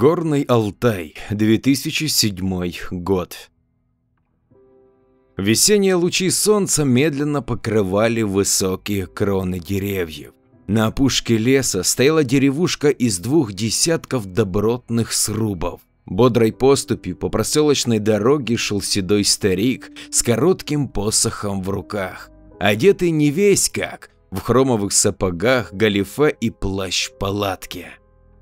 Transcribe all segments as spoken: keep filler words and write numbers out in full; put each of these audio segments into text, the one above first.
Горный Алтай, две тысячи седьмой год. Весенние лучи солнца медленно покрывали высокие кроны деревьев. На опушке леса стояла деревушка из двух десятков добротных срубов. Бодрой поступью по проселочной дороге шел седой старик с коротким посохом в руках, одетый не весь как, в хромовых сапогах, галифе и плащ-палатке.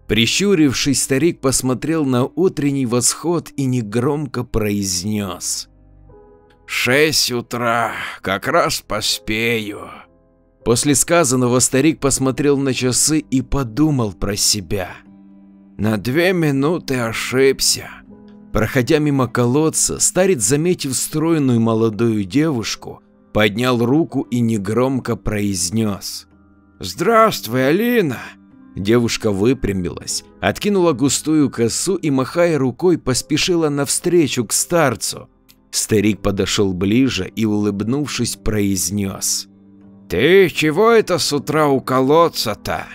Прищурившись, старик посмотрел на утренний восход и негромко произнес: «Шесть утра, как раз поспею». После сказанного старик посмотрел на часы и подумал про себя: на две минуты ошибся. Проходя мимо колодца, старец, заметив стройную молодую девушку, поднял руку и негромко произнес: «Здравствуй, Алина». Девушка выпрямилась, откинула густую косу и, махая рукой, поспешила навстречу к старцу. Старик подошел ближе и, улыбнувшись, произнес: «Ты чего это с утра у колодца-то?»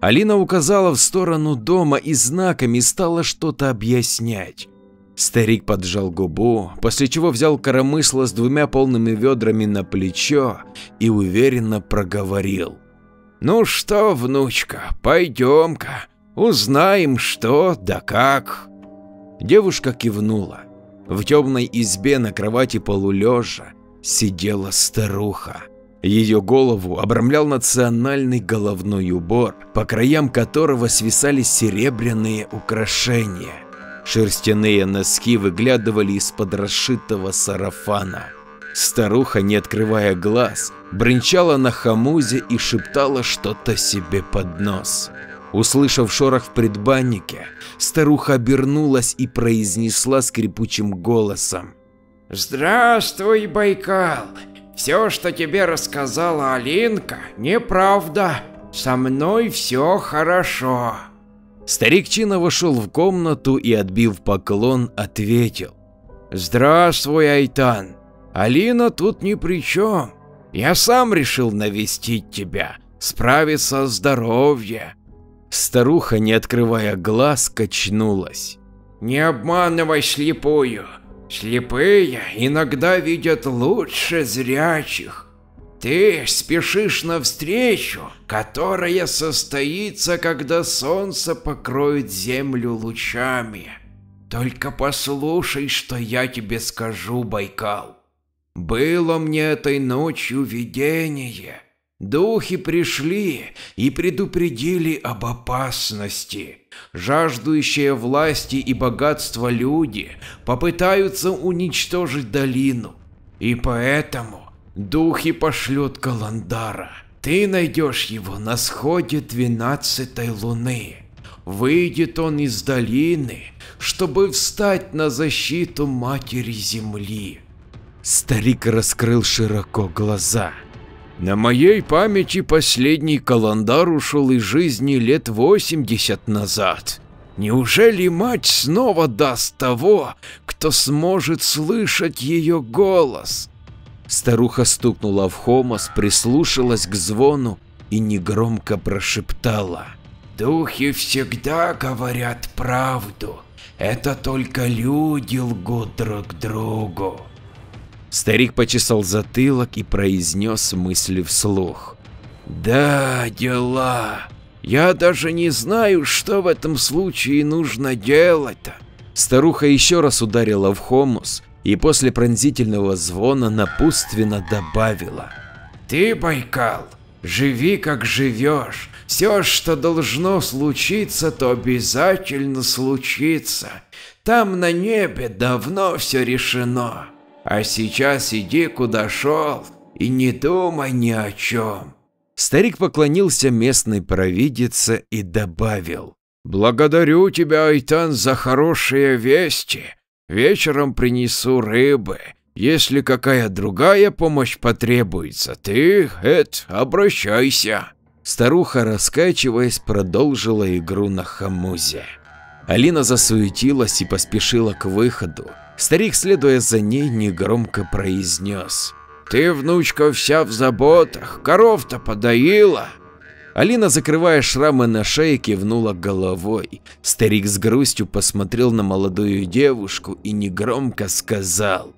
Алина указала в сторону дома и знаками стала что-то объяснять. Старик поджал губу, после чего взял коромысло с двумя полными ведрами на плечо и уверенно проговорил: «Ну что, внучка, пойдем-ка, узнаем, что да как». Девушка кивнула. В темной избе на кровати полулежа сидела старуха. Ее голову обрамлял национальный головной убор, по краям которого свисали серебряные украшения. Шерстяные носки выглядывали из-под расшитого сарафана. Старуха, не открывая глаз, бренчала на хомузе и шептала что-то себе под нос. Услышав шорох в предбаннике, старуха обернулась и произнесла скрипучим голосом: «Здравствуй, Байкал! Все, что тебе рассказала Алинка, неправда. Со мной все хорошо». Старик Чино вошел в комнату и, отбив поклон, ответил: «Здравствуй, Айтан! Алина тут ни при чем. Я сам решил навестить тебя, справиться с здоровьем». Старуха, не открывая глаз, качнулась. «Не обманывай слепую. Слепые иногда видят лучше зрячих. Ты спешишь навстречу, которая состоится, когда солнце покроет землю лучами. Только послушай, что я тебе скажу, Байкал. Было мне этой ночью видение. Духи пришли и предупредили об опасности. Жаждущие власти и богатства люди попытаются уничтожить долину. И поэтому духи пошлют Каландара. Ты найдешь его на сходе двенадцатой луны. Выйдет он из долины, чтобы встать на защиту матери земли». Старик раскрыл широко глаза. «На моей памяти последний Каландар ушел из жизни лет восемьдесят назад. Неужели мать снова даст того, кто сможет слышать ее голос?» Старуха стукнула в хомос, прислушалась к звону и негромко прошептала: «Духи всегда говорят правду. Это только люди лгут друг другу». Старик почесал затылок и произнес мысли вслух: «Да, дела. Я даже не знаю, что в этом случае нужно делать-то». Старуха еще раз ударила в хомус и после пронзительного звона напутственно добавила: «Ты, Байкал, живи как живешь. Все, что должно случиться, то обязательно случится. Там на небе давно все решено. А сейчас иди, куда шел, и не думай ни о чем». Старик поклонился местной провидице и добавил: «Благодарю тебя, Айтан, за хорошие вести. Вечером принесу рыбы. Если какая другая помощь потребуется, ты, Эд, обращайся». Старуха, раскачиваясь, продолжила игру на хомузе. Алина засуетилась и поспешила к выходу. Старик, следуя за ней, негромко произнес: «Ты, внучка, вся в заботах, коров-то подоила?» Алина, закрывая шрамы на шее, кивнула головой. Старик с грустью посмотрел на молодую девушку и негромко сказал: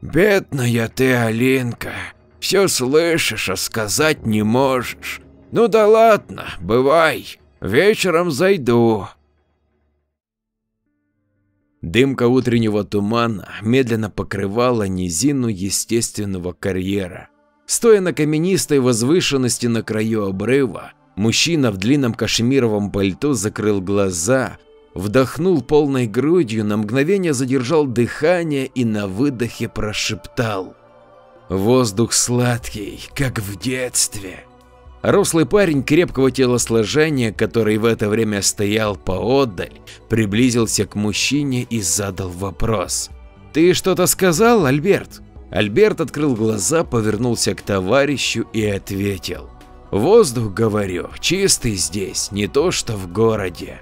«Бедная ты, Алинка, все слышишь, а сказать не можешь. Ну да ладно, бывай, вечером зайду». Дымка утреннего тумана медленно покрывала низину естественного карьера. Стоя на каменистой возвышенности на краю обрыва, мужчина в длинном кашемировом пальто закрыл глаза, вдохнул полной грудью, на мгновение задержал дыхание и на выдохе прошептал: «Воздух сладкий, как в детстве». Рослый парень крепкого телосложения, который в это время стоял поодаль, приблизился к мужчине и задал вопрос: «Ты что-то сказал, Альберт?» Альберт открыл глаза, повернулся к товарищу и ответил: «Воздух, говорю, чистый здесь, не то что в городе».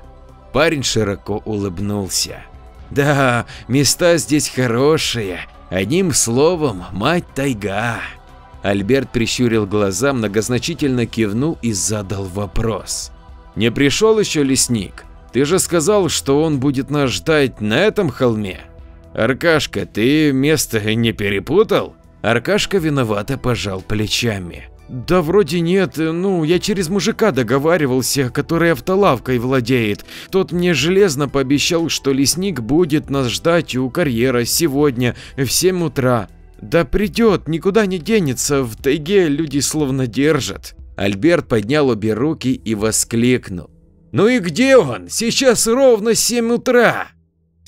Парень широко улыбнулся: «Да, места здесь хорошие, одним словом, мать тайга». Альберт прищурил глаза, многозначительно кивнул и задал вопрос: «Не пришел еще лесник? Ты же сказал, что он будет нас ждать на этом холме». «Аркашка, ты место не перепутал?» Аркашка виновато пожал плечами: «Да вроде нет, ну я через мужика договаривался, который автолавкой владеет. Тот мне железно пообещал, что лесник будет нас ждать у карьера сегодня в семь утра. Да придет, никуда не денется, в тайге люди словно держат». Альберт поднял обе руки и воскликнул: «Ну и где он? Сейчас ровно семь утра.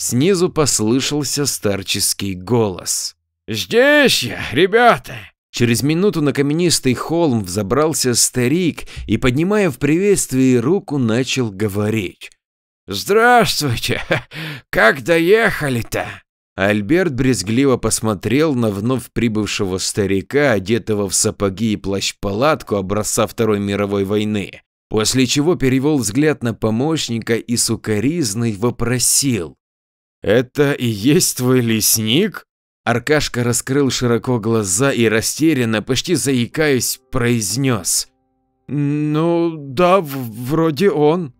Снизу послышался старческий голос: «Здесь я, ребята!» Через минуту на каменистый холм взобрался старик и, поднимая в приветствии руку, начал говорить: «Здравствуйте! Как доехали-то?» Альберт брезгливо посмотрел на вновь прибывшего старика, одетого в сапоги и плащ-палатку образца Второй мировой войны, после чего перевел взгляд на помощника и сукоризный вопросил: «Это и есть твой лесник?» Аркашка раскрыл широко глаза и растерянно, почти заикаясь, произнес: «Ну да, вроде он».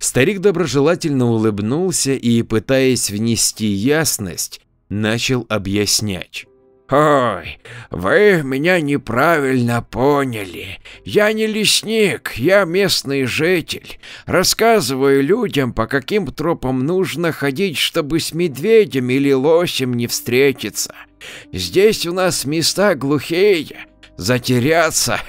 Старик доброжелательно улыбнулся и, пытаясь внести ясность, начал объяснять: «Ой, вы меня неправильно поняли. Я не лесник, я местный житель. Рассказываю людям, по каким тропам нужно ходить, чтобы с медведем или лосем не встретиться. Здесь у нас места глухие, затеряться,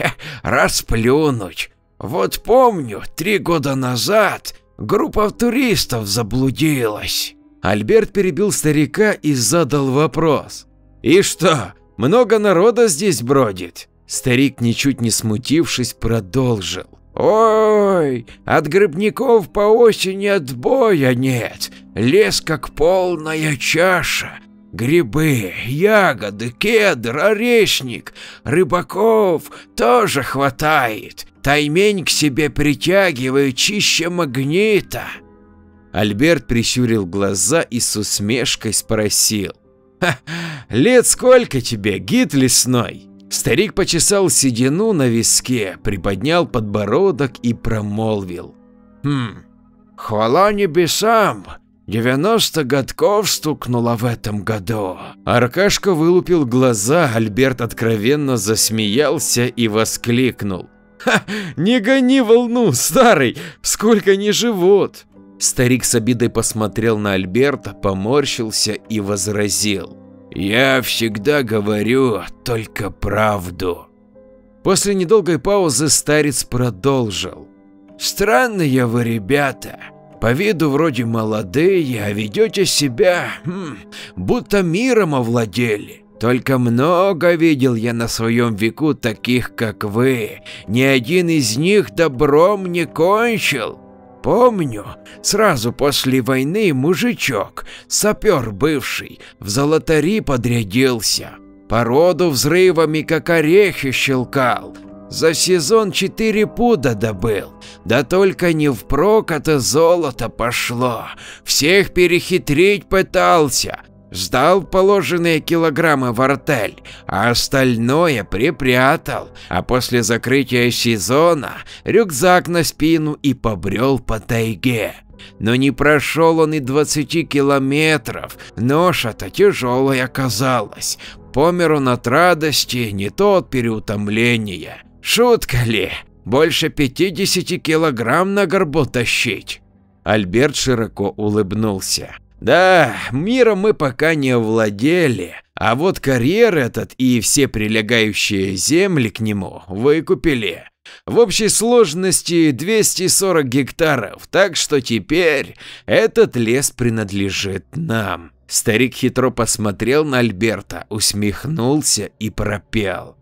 расплюнуть. Вот помню, три года назад группа туристов заблудилась». Альберт перебил старика и задал вопрос: «И что, много народа здесь бродит?» Старик, ничуть не смутившись, продолжил: «Ой, от грибников по осени отбоя нет, лес как полная чаша. Грибы, ягоды, кедр, орешник, рыбаков тоже хватает, таймень к себе притягивает чище магнита». Альберт прищурил глаза и с усмешкой спросил: «Лет сколько тебе, гид лесной?» Старик почесал седину на виске, приподнял подбородок и промолвил: «Хм, хвала небесам, девяносто годков стукнуло в этом году». Аркашка вылупил глаза, Альберт откровенно засмеялся и воскликнул: «Ха, не гони волну, старый, сколько не живут!» Старик с обидой посмотрел на Альберта, поморщился и возразил: «Я всегда говорю только правду». После недолгой паузы старец продолжил: «Странные вы, ребята, по виду вроде молодые, а ведете себя, хм, будто миром овладели. Только много видел я на своем веку таких, как вы, ни один из них добром не кончил. Помню, сразу после войны мужичок, сапер бывший, в золотари подрядился, породу взрывами как орехи щелкал, за сезон четыре пуда добыл, да только не впрок это золото пошло, всех перехитрить пытался, Сдал положенные килограммы в артель, а остальное припрятал, а после закрытия сезона рюкзак на спину и побрел по тайге. Но не прошел он и двадцати километров, ноша-то тяжелая оказалась, помер он от радости, не то от переутомления. Шутка ли, больше пятидесяти килограмм на горбу тащить? Альберт широко улыбнулся. Да, миром мы пока не овладели, а вот карьер этот и все прилегающие земли к нему выкупили. В общей сложности двести сорок гектаров, так что теперь этот лес принадлежит нам. Старик хитро посмотрел на Альберта, усмехнулся и пропел.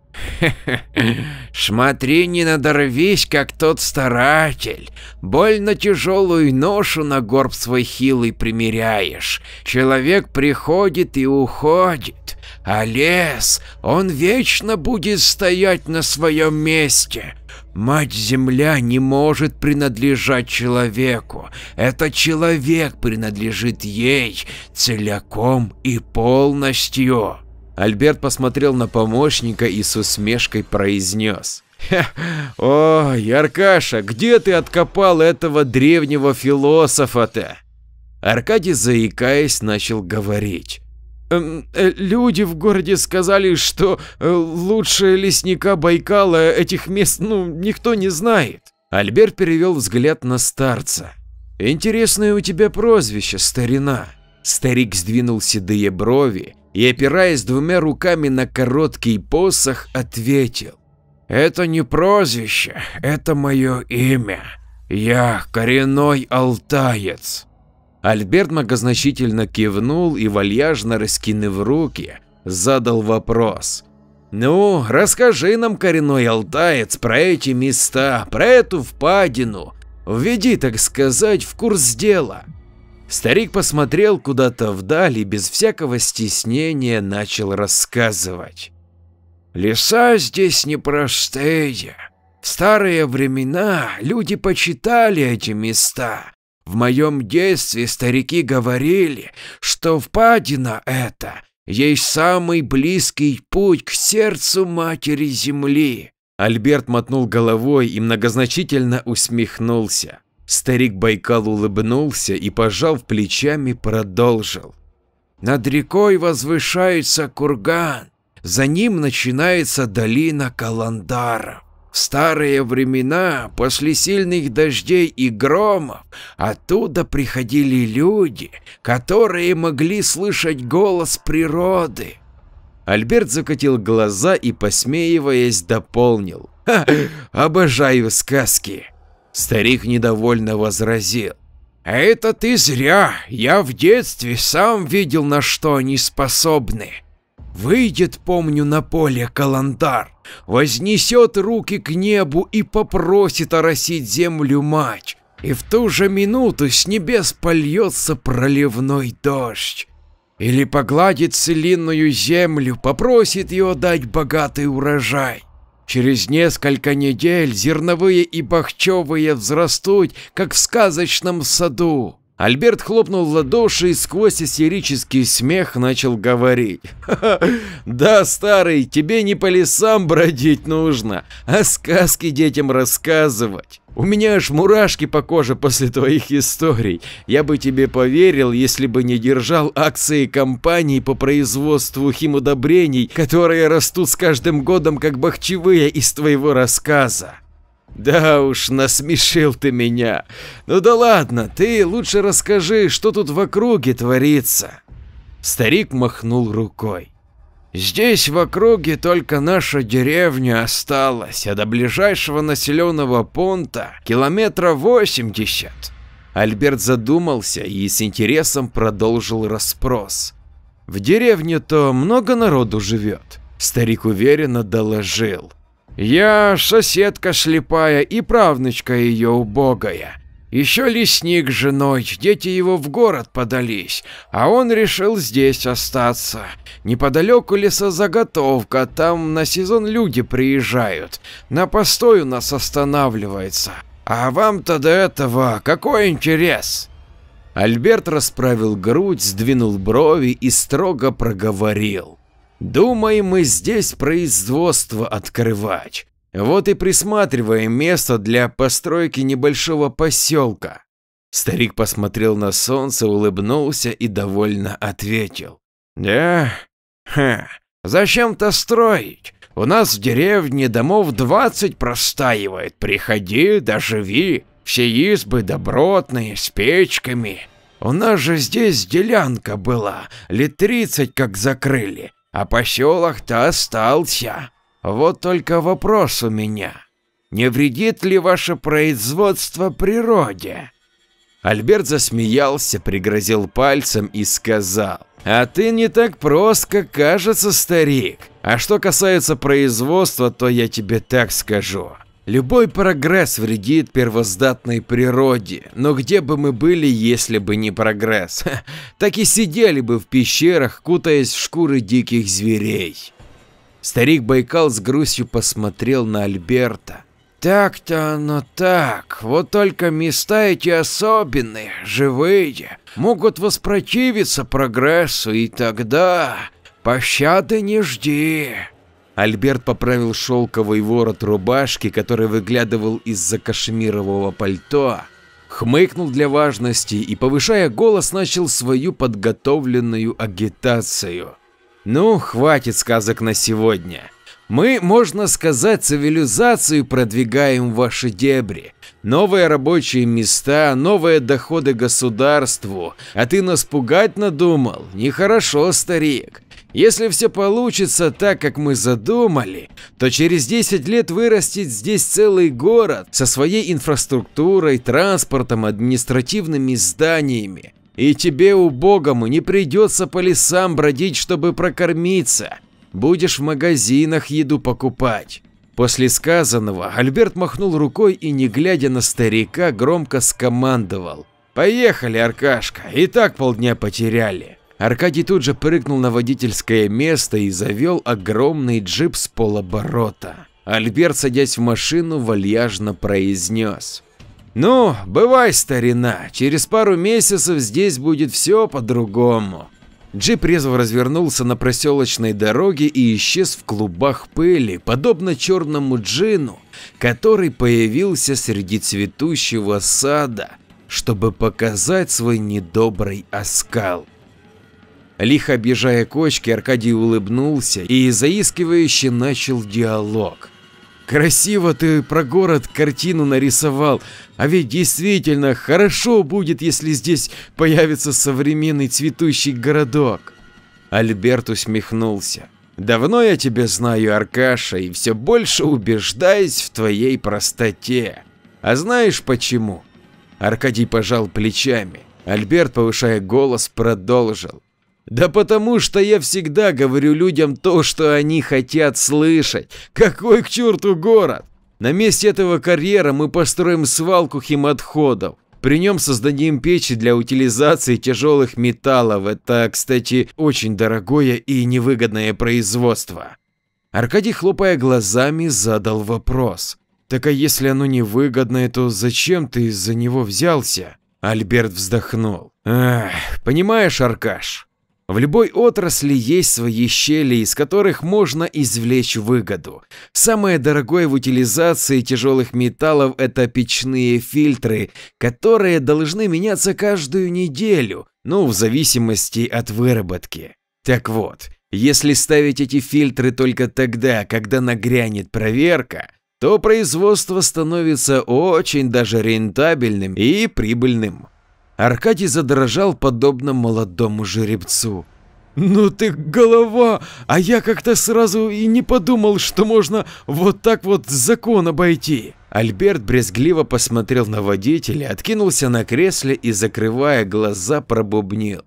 Смотри, не надорвись, как тот старатель, больно тяжелую ношу на горб свой хилый примеряешь. Человек приходит и уходит, а лес, он вечно будет стоять на своем месте. Мать-Земля не может принадлежать человеку, это человек принадлежит ей целиком и полностью. Альберт посмотрел на помощника и с усмешкой произнес. — Ой, Аркаша, где ты откопал этого древнего философа-то? Аркадий, заикаясь, начал говорить. — Люди в городе сказали, что лучше лесника Байкала этих мест, ну, никто не знает. Альберт перевел взгляд на старца. — Интересное у тебя прозвище, старина. Старик сдвинул седые брови и, опираясь двумя руками на короткий посох, ответил. «Это не прозвище, это мое имя. Я коренной алтаец». Альберт многозначительно кивнул и, вальяжно раскинув руки, задал вопрос. «Ну, расскажи нам, коренной алтаец, про эти места, про эту впадину. Введи, так сказать, в курс дела». Старик посмотрел куда-то вдаль и без всякого стеснения начал рассказывать. Леса здесь непростые. В старые времена люди почитали эти места. В моем детстве старики говорили, что впадина эта есть самый близкий путь к сердцу матери земли. Альберт мотнул головой и многозначительно усмехнулся. Старик Байкал улыбнулся и, пожав плечами, продолжил. Над рекой возвышается курган, за ним начинается долина Каландара. В старые времена, после сильных дождей и громов, оттуда приходили люди, которые могли слышать голос природы. Альберт закатил глаза и, посмеиваясь, дополнил. «Ха, обожаю сказки!» Старик недовольно возразил. «Это ты зря, я в детстве сам видел, на что они способны. Выйдет, помню, на поле Каландар, вознесет руки к небу и попросит оросить землю мать, и в ту же минуту с небес польется проливной дождь. Или погладит целинную землю, попросит ее дать богатый урожай. Через несколько недель зерновые и бахчевые взрастут, как в сказочном саду». Альберт хлопнул в ладоши и сквозь истерический смех начал говорить. «Ха-ха, да, старый, тебе не по лесам бродить нужно, а сказки детям рассказывать. У меня аж мурашки по коже после твоих историй. Я бы тебе поверил, если бы не держал акции компаний по производству химудобрений, которые растут с каждым годом как бахчевые из твоего рассказа». Да уж, насмешил ты меня. Ну да ладно, ты лучше расскажи, что тут в округе творится. Старик махнул рукой. Здесь в округе только наша деревня осталась, а до ближайшего населенного пункта километра восемьдесят. Альберт задумался и с интересом продолжил расспрос. В деревне-то много народу живет, старик уверенно доложил. Я соседка слепая и правнучка ее убогая. Еще лесник с женой, дети его в город подались, а он решил здесь остаться. Неподалеку лесозаготовка, там на сезон люди приезжают, на постой у нас останавливается. А вам-то до этого какой интерес? Альберт расправил грудь, сдвинул брови и строго проговорил. «Думаем, мы здесь производство открывать. Вот и присматриваем место для постройки небольшого поселка». Старик посмотрел на солнце, улыбнулся и довольно ответил. «Да? Ха. Зачем-то строить? У нас в деревне домов двадцать простаивает. Приходи, доживи. Все избы добротные, с печками. У нас же здесь делянка была, лет тридцать как закрыли, а поселок-то остался. Вот только вопрос у меня. Не вредит ли ваше производство природе?» Альберт засмеялся, пригрозил пальцем и сказал: «А ты не так прост, как кажется, старик. А что касается производства, то я тебе так скажу. Любой прогресс вредит первозданной природе, но где бы мы были, если бы не прогресс? Ха, так и сидели бы в пещерах, кутаясь в шкуры диких зверей». Старик Байкал с грустью посмотрел на Альберта. «Так-то оно так, вот только места эти особенные, живые, могут воспротивиться прогрессу, и тогда пощады не жди». Альберт поправил шелковый ворот рубашки, который выглядывал из-за кашемирового пальто, хмыкнул для важности и, повышая голос, начал свою подготовленную агитацию. «Ну, хватит сказок на сегодня. Мы, можно сказать, цивилизацию продвигаем в ваши дебри. Новые рабочие места, новые доходы государству. А ты нас пугать надумал? Нехорошо, старик. Если все получится так, как мы задумали, то через десять лет вырастет здесь целый город со своей инфраструктурой, транспортом, административными зданиями. И тебе, убогому, не придется по лесам бродить, чтобы прокормиться. Будешь в магазинах еду покупать». После сказанного Альберт махнул рукой и, не глядя на старика, громко скомандовал: «Поехали, Аркашка, и так полдня потеряли». Аркадий тут же прыгнул на водительское место и завел огромный джип с полоборота. Альберт, садясь в машину, вальяжно произнес: «Ну, бывай, старина, через пару месяцев здесь будет все по-другому». Джип резво развернулся на проселочной дороге и исчез в клубах пыли, подобно черному джину, который появился среди цветущего сада, чтобы показать свой недобрый оскал. Лихо объезжая кочки, Аркадий улыбнулся и заискивающе начал диалог. «Красиво ты про город картину нарисовал, а ведь действительно хорошо будет, если здесь появится современный цветущий городок». Альберт усмехнулся. «Давно я тебя знаю, Аркаша, и все больше убеждаюсь в твоей простоте. А знаешь почему?» Аркадий пожал плечами. Альберт, повышая голос, продолжил: «Да потому что я всегда говорю людям то, что они хотят слышать. Какой к черту город? На месте этого карьера мы построим свалку химотходов. При нем создадим печи для утилизации тяжелых металлов. Это, кстати, очень дорогое и невыгодное производство». Аркадий, хлопая глазами, задал вопрос: «Так а если оно невыгодное, то зачем ты за него взялся?» Альберт вздохнул. «Ах, понимаешь, Аркаш, в любой отрасли есть свои щели, из которых можно извлечь выгоду. Самое дорогое в утилизации тяжелых металлов – это печные фильтры, которые должны меняться каждую неделю, ну, в зависимости от выработки. Так вот, если ставить эти фильтры только тогда, когда нагрянет проверка, то производство становится очень даже рентабельным и прибыльным». Аркадий задрожал подобно молодому жеребцу. «Ну ты голова, а я как-то сразу и не подумал, что можно вот так вот закон обойти». Альберт брезгливо посмотрел на водителя, откинулся на кресле и, закрывая глаза, пробубнил: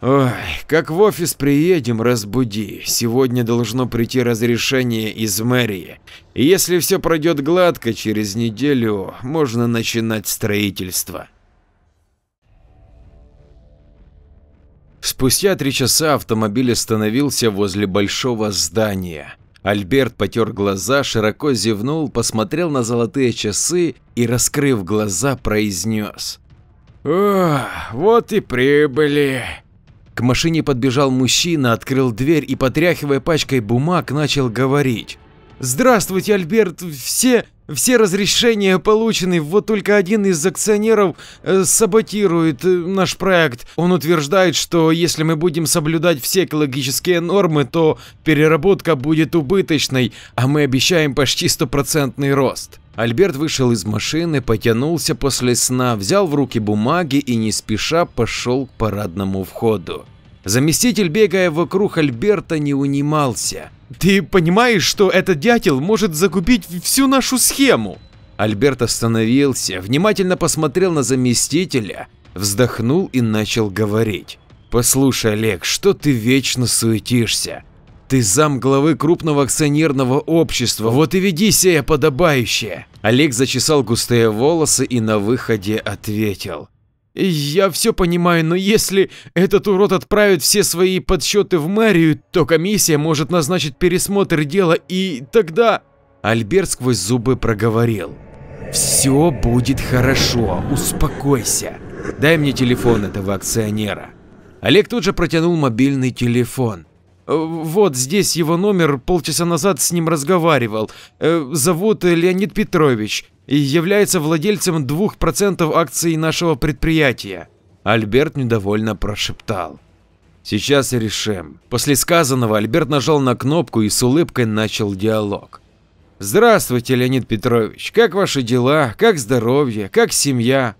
«Ой, как в офис приедем, разбуди. Сегодня должно прийти разрешение из мэрии. И если все пройдет гладко, через неделю можно начинать строительство». Спустя три часа автомобиль остановился возле большого здания. Альберт потер глаза, широко зевнул, посмотрел на золотые часы и, раскрыв глаза, произнес: О, вот и прибыли. К машине подбежал мужчина, открыл дверь и, потряхивая пачкой бумаг, начал говорить. Здравствуйте, Альберт. Все, все разрешения получены, вот только один из акционеров э, саботирует э, наш проект. Он утверждает, что если мы будем соблюдать все экологические нормы, то переработка будет убыточной, а мы обещаем почти стопроцентный рост. Альберт вышел из машины, потянулся после сна, взял в руки бумаги и не спеша пошел к парадному входу. Заместитель, бегая вокруг Альберта, не унимался. «Ты понимаешь, что этот дятел может загубить всю нашу схему?» Альберт остановился, внимательно посмотрел на заместителя, вздохнул и начал говорить. «Послушай, Олег, что ты вечно суетишься? Ты зам главы крупного акционерного общества, вот и веди себя подобающе!» Олег зачесал густые волосы и на выходе ответил. «Я все понимаю, но если этот урод отправит все свои подсчеты в мэрию, то комиссия может назначить пересмотр дела, и тогда…» Альберт сквозь зубы проговорил. «Все будет хорошо, успокойся. Дай мне телефон этого акционера». Олег тут же протянул мобильный телефон. «Вот здесь его номер, полчаса назад с ним разговаривал. Зовут Леонид Петрович. И является владельцем двух процентов акций нашего предприятия». Альберт недовольно прошептал. «Сейчас решим». После сказанного Альберт нажал на кнопку и с улыбкой начал диалог. «Здравствуйте, Леонид Петрович. Как ваши дела? Как здоровье? Как семья?»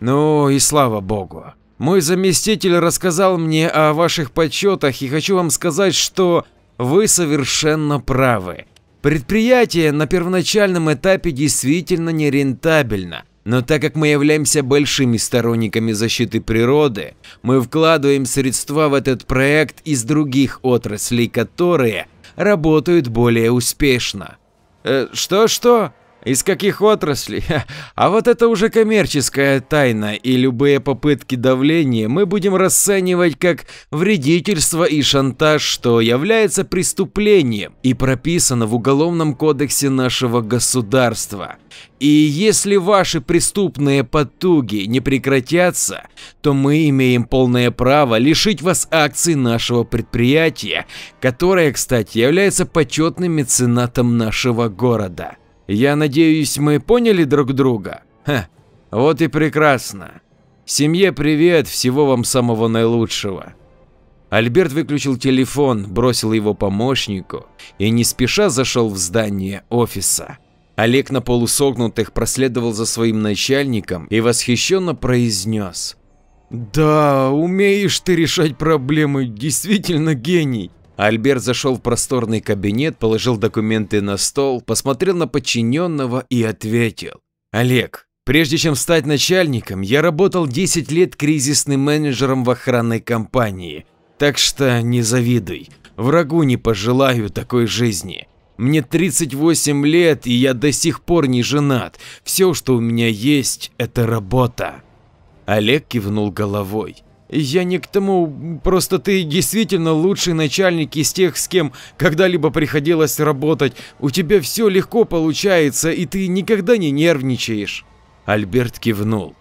«Ну и слава богу. Мой заместитель рассказал мне о ваших подсчетах и хочу вам сказать, что вы совершенно правы. Предприятие на первоначальном этапе действительно нерентабельно, но так как мы являемся большими сторонниками защиты природы, мы вкладываем средства в этот проект из других отраслей, которые работают более успешно». «Что-что? Э, из каких отраслей? А вот это уже коммерческая тайна, и любые попытки давления мы будем расценивать как вредительство и шантаж, что является преступлением и прописано в Уголовном кодексе нашего государства. И если ваши преступные потуги не прекратятся, то мы имеем полное право лишить вас акций нашего предприятия, которое, кстати, является почетным меценатом нашего города. Я надеюсь, мы поняли друг друга?» «Ха, вот и прекрасно. Семье привет, всего вам самого наилучшего». Альберт выключил телефон, бросил его помощнику и не спеша зашел в здание офиса. Олег на полусогнутых проследовал за своим начальником и восхищенно произнес: «Да, умеешь ты решать проблемы, действительно гений». Альберт зашел в просторный кабинет, положил документы на стол, посмотрел на подчиненного и ответил: «Олег, прежде чем стать начальником, я работал десять лет кризисным менеджером в охранной компании, так что не завидуй, врагу не пожелаю такой жизни. Мне тридцать восемь лет, и я до сих пор не женат, все, что у меня есть, это работа». Олег кивнул головой. «Я не к тому, просто ты действительно лучший начальник из тех, с кем когда-либо приходилось работать. У тебя все легко получается, и ты никогда не нервничаешь». Альберт кивнул.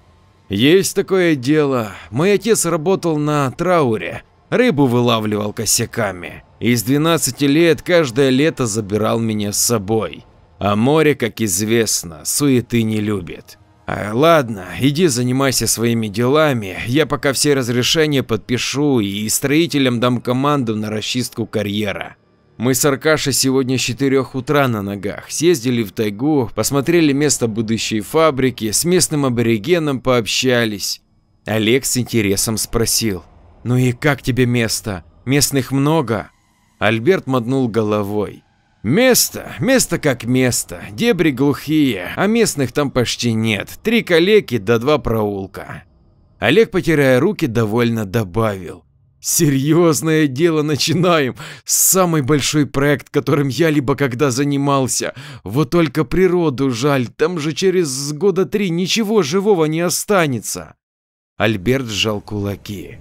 «Есть такое дело. Мой отец работал на трауре, рыбу вылавливал косяками. Из двенадцати лет каждое лето забирал меня с собой. А море, как известно, суеты не любит. Ладно, иди занимайся своими делами, я пока все разрешения подпишу и строителям дам команду на расчистку карьера. Мы с Аркашей сегодня с четырёх утра на ногах, съездили в тайгу, посмотрели место будущей фабрики, с местным аборигеном пообщались». Олег с интересом спросил: «Ну и как тебе место? Местных много?» Альберт мотнул головой. «Место, место как место, дебри глухие, а местных там почти нет, три калеки да два проулка». Олег, потирая руки, довольно добавил: «Серьезное дело начинаем, самый большой проект, которым я либо когда занимался, вот только природу жаль, там же через года три ничего живого не останется». Альберт сжал кулаки.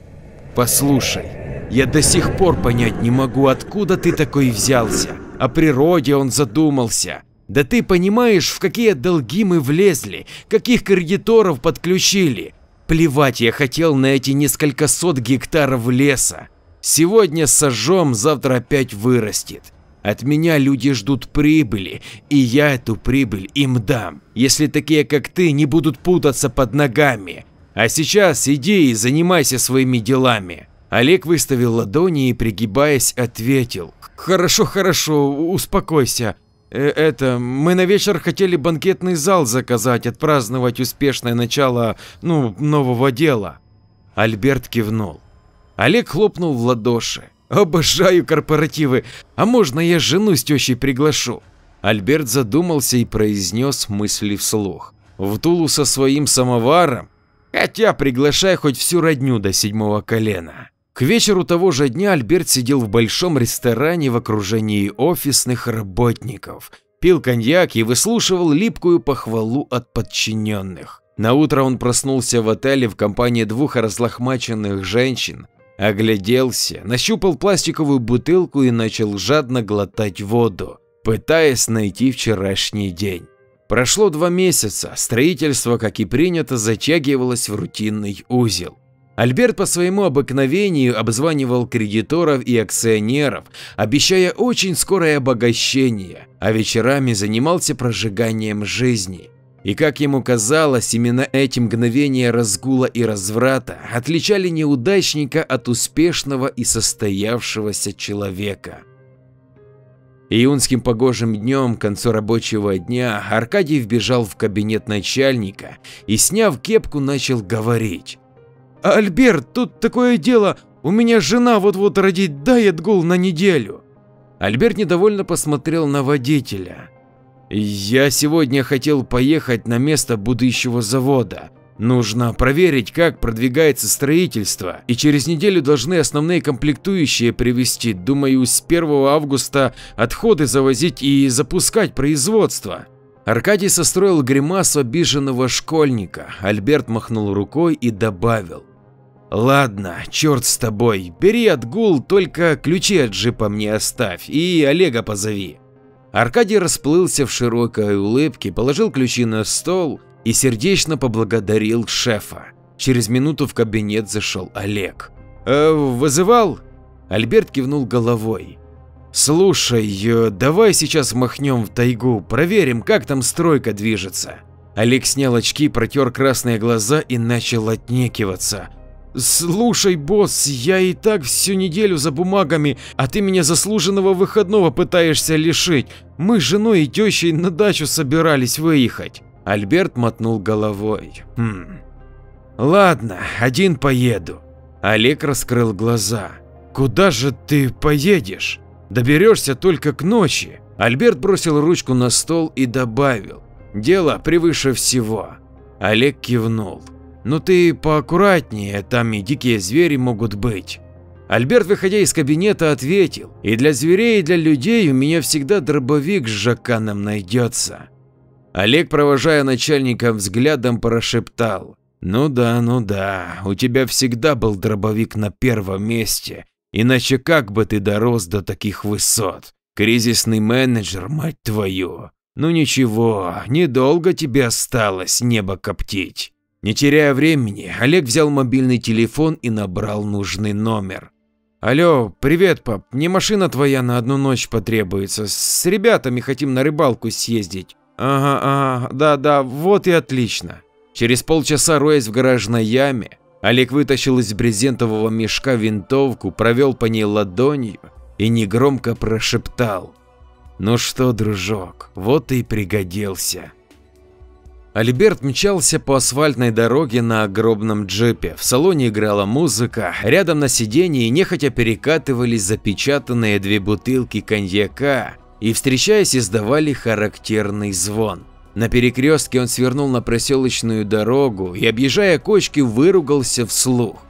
«Послушай, я до сих пор понять не могу, откуда ты такой взялся. О природе он задумался. Да ты понимаешь, в какие долги мы влезли, каких кредиторов подключили. Плевать я хотел на эти несколько сот гектаров леса. Сегодня сожжем, завтра опять вырастет. От меня люди ждут прибыли, и я эту прибыль им дам, если такие как ты не будут путаться под ногами. А сейчас иди и занимайся своими делами. Олег выставил ладони и, пригибаясь, ответил. Хорошо, хорошо, успокойся. Это, мы на вечер хотели банкетный зал заказать, отпраздновать успешное начало, ну, нового дела. Альберт кивнул. Олег хлопнул в ладоши. Обожаю корпоративы, а можно я жену с тещей приглашу? Альберт задумался и произнес мысли вслух. В Тулу со своим самоваром? Хотя приглашай хоть всю родню до седьмого колена. К вечеру того же дня Альберт сидел в большом ресторане в окружении офисных работников, пил коньяк и выслушивал липкую похвалу от подчиненных. Наутро он проснулся в отеле в компании двух разлохмаченных женщин, огляделся, нащупал пластиковую бутылку и начал жадно глотать воду, пытаясь найти вчерашний день. Прошло два месяца, строительство, как и принято, затягивалось в рутинный узел. Альберт по своему обыкновению обзванивал кредиторов и акционеров, обещая очень скорое обогащение, а вечерами занимался прожиганием жизни. И как ему казалось, именно эти мгновения разгула и разврата отличали неудачника от успешного и состоявшегося человека. Июнским погожим днем, к концу рабочего дня, Аркадий вбежал в кабинет начальника и, сняв кепку, начал говорить. «Альберт, тут такое дело, у меня жена вот-вот родит, дай отгул на неделю». Альберт недовольно посмотрел на водителя. «Я сегодня хотел поехать на место будущего завода. Нужно проверить, как продвигается строительство, и через неделю должны основные комплектующие привезти. Думаю, с первого августа отходы завозить и запускать производство». Аркадий состроил гримасу обиженного школьника, Альберт махнул рукой и добавил. «Ладно, черт с тобой, бери отгул, только ключи от джипа мне оставь и Олега позови». Аркадий расплылся в широкой улыбке, положил ключи на стол и сердечно поблагодарил шефа. Через минуту в кабинет зашел Олег. «Э, вызывал?» Альберт кивнул головой. «Слушай, давай сейчас махнем в тайгу, проверим, как там стройка движется». Олег снял очки, протер красные глаза и начал отнекиваться. «Слушай, босс, я и так всю неделю за бумагами, а ты меня заслуженного выходного пытаешься лишить. Мы с женой и тещей на дачу собирались выехать». Альберт мотнул головой. «Хм. Ладно, один поеду». Олег раскрыл глаза. «Куда же ты поедешь? Доберешься только к ночи». Альберт бросил ручку на стол и добавил. «Дело превыше всего». Олег кивнул. «Ну ты поаккуратнее, там и дикие звери могут быть». Альберт, выходя из кабинета, ответил. «И для зверей, и для людей у меня всегда дробовик с жаканом найдется». Олег, провожая начальника взглядом, прошептал. «Ну да, ну да, у тебя всегда был дробовик на первом месте. Иначе как бы ты дорос до таких высот? Кризисный менеджер, мать твою! Ну ничего, недолго тебе осталось небо коптить». Не теряя времени, Олег взял мобильный телефон и набрал нужный номер. «Алло, привет, пап, мне машина твоя на одну ночь потребуется, с ребятами хотим на рыбалку съездить». «Ага, ага, да-да, вот и отлично». Через полчаса, роясь в гаражной яме, Олег вытащил из брезентового мешка винтовку, провел по ней ладонью и негромко прошептал. «Ну что, дружок, вот и пригодился». Альберт мчался по асфальтной дороге на огромном джипе, в салоне играла музыка, рядом на сидении нехотя перекатывались запечатанные две бутылки коньяка и, встречаясь, издавали характерный звон. На перекрестке он свернул на проселочную дорогу и, объезжая кочки, выругался вслух.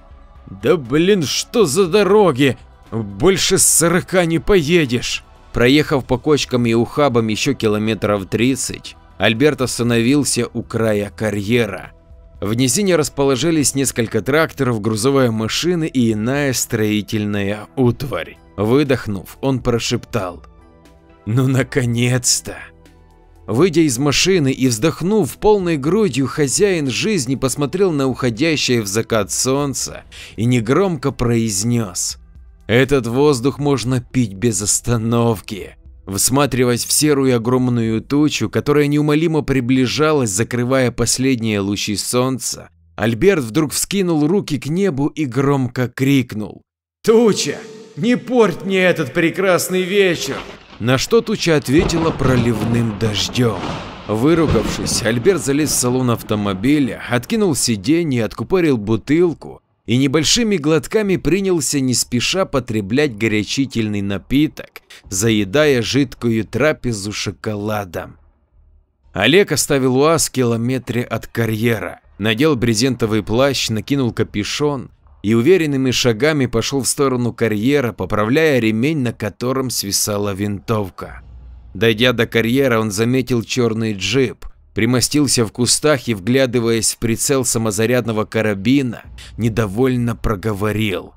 «Да блин, что за дороги? Больше сорока не поедешь!» Проехав по кочкам и ухабам еще километров тридцать, Альберт остановился у края карьера. В низине расположились несколько тракторов, грузовые машины и иная строительная утварь. Выдохнув, он прошептал. «Ну наконец-то!» Выйдя из машины и вздохнув полной грудью, хозяин жизни посмотрел на уходящее в закат солнце и негромко произнес: «Этот воздух можно пить без остановки», всматриваясь в серую огромную тучу, которая неумолимо приближалась, закрывая последние лучи солнца. Альберт вдруг вскинул руки к небу и громко крикнул: «Туча, не порть мне этот прекрасный вечер!» На что туча ответила проливным дождем. Выругавшись, Альберт залез в салон автомобиля, откинул сиденье, откупорил бутылку и небольшими глотками принялся не спеша потреблять горячительный напиток, заедая жидкую трапезу шоколадом. Олег оставил УАЗ в километре от карьера, надел брезентовый плащ, накинул капюшон и уверенными шагами пошел в сторону карьера, поправляя ремень, на котором свисала винтовка. Дойдя до карьера, он заметил черный джип, примостился в кустах и, вглядываясь в прицел самозарядного карабина, недовольно проговорил: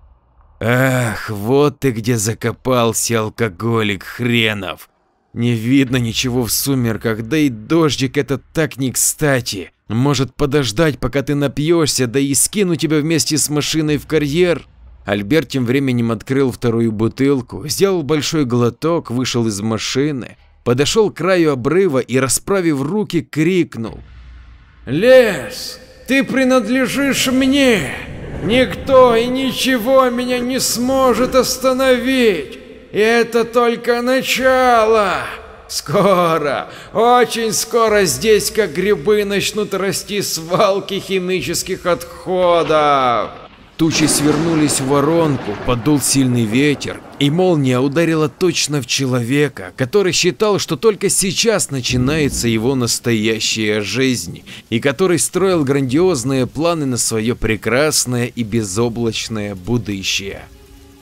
«Ах, вот ты где закопался, алкоголик хренов! Не видно ничего в сумерках, да и дождик этот так не кстати. Может подождать, пока ты напьешься, да и скину тебя вместе с машиной в карьер?» Альберт тем временем открыл вторую бутылку, сделал большой глоток, вышел из машины, подошел к краю обрыва и, расправив руки, крикнул: «Лес, ты принадлежишь мне! Никто и ничего меня не сможет остановить! И это только начало! Скоро, очень скоро здесь, как грибы, начнут расти свалки химических отходов!» Тучи свернулись в воронку, подул сильный ветер, и молния ударила точно в человека, который считал, что только сейчас начинается его настоящая жизнь, и который строил грандиозные планы на свое прекрасное и безоблачное будущее.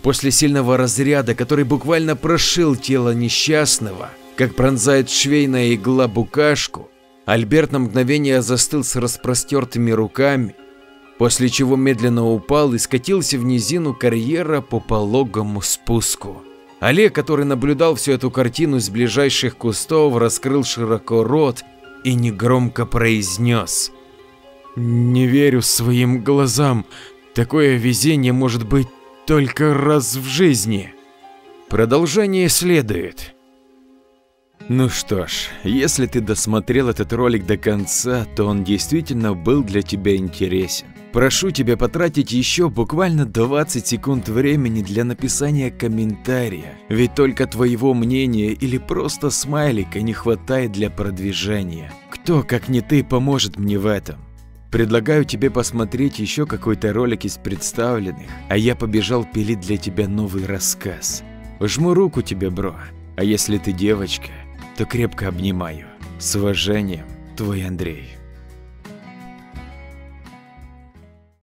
После сильного разряда, который буквально прошил тело несчастного, как пронзает швейная игла букашку, Альберт на мгновение застыл с распростертыми руками, после чего медленно упал и скатился в низину карьера по пологому спуску. Олег, который наблюдал всю эту картину с ближайших кустов, раскрыл широко рот и негромко произнес: «Не верю своим глазам, такое везение может быть только раз в жизни». Продолжение следует. Ну что ж, если ты досмотрел этот ролик до конца, то он действительно был для тебя интересен. Прошу тебя потратить еще буквально двадцать секунд времени для написания комментария, ведь только твоего мнения или просто смайлика не хватает для продвижения. Кто, как не ты, поможет мне в этом? Предлагаю тебе посмотреть еще какой-то ролик из представленных, а я побежал пилить для тебя новый рассказ. Жму руку тебе, бро, а если ты девочка, то крепко обнимаю. С уважением, твой Андрей.